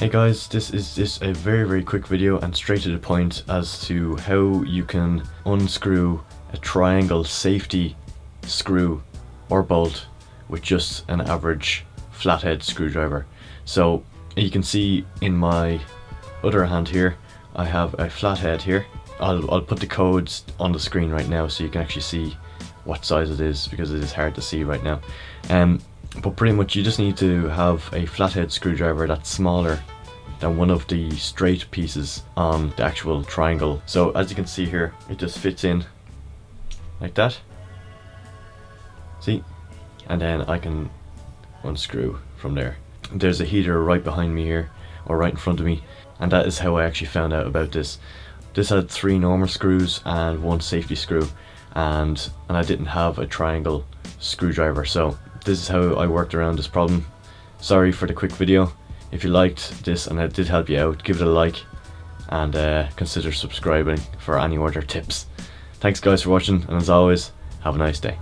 Hey guys, this is just a very quick video and straight to the point as to how you can unscrew a triangle safety screw or bolt with just an average flathead screwdriver. So you can see in my other hand here I have a flathead here. I'll put the codes on the screen right now so you can actually see what size it is, because it is hard to see right now. But pretty much you just need to have a flathead screwdriver that's smaller than one of the straight pieces on the actual triangle. So as you can see here, it just fits in like that. See? And then I can unscrew from there. There's a heater right behind me here, or right in front of me, and that is how I actually found out about this. This had 3 normal screws and 1 safety screw, and I didn't have a triangle screwdriver, so this is how I worked around this problem. Sorry for the quick video. If you liked this and it did help you out, give it a like, and consider subscribing for any other tips. Thanks guys for watching, and as always, have a nice day.